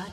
Shut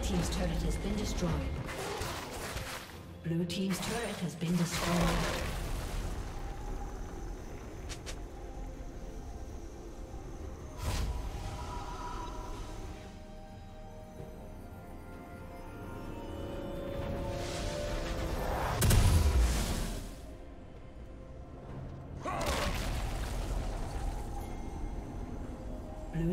Team's turret has been destroyed. Blue team's turret has been destroyed. Blue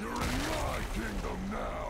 You're in my kingdom now!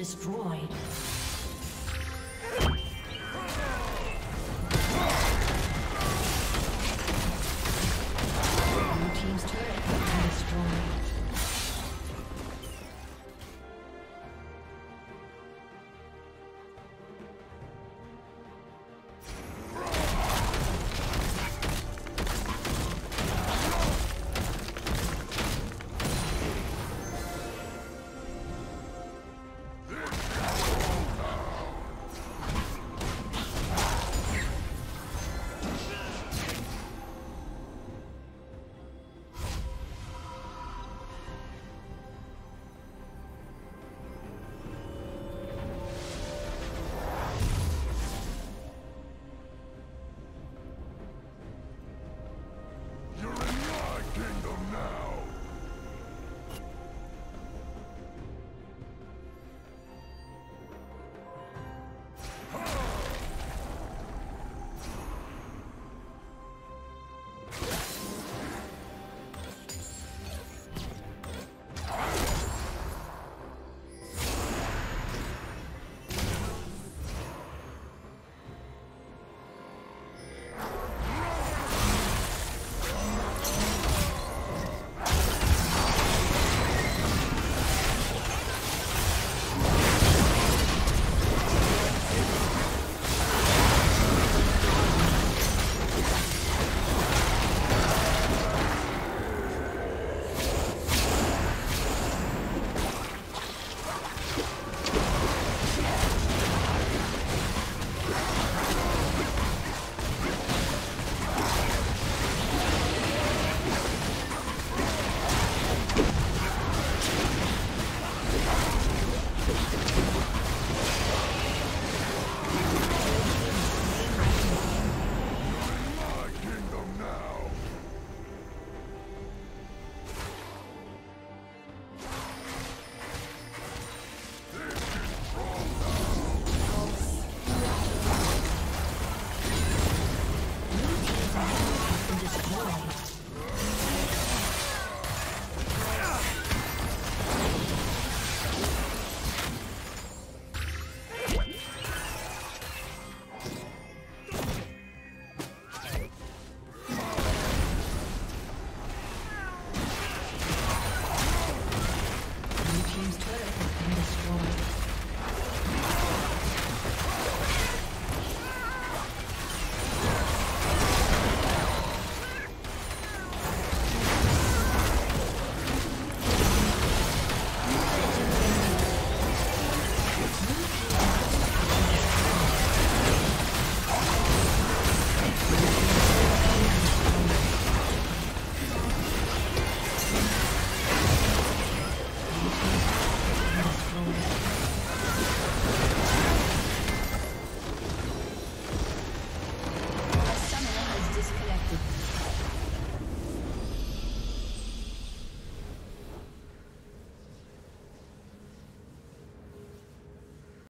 Destroyed.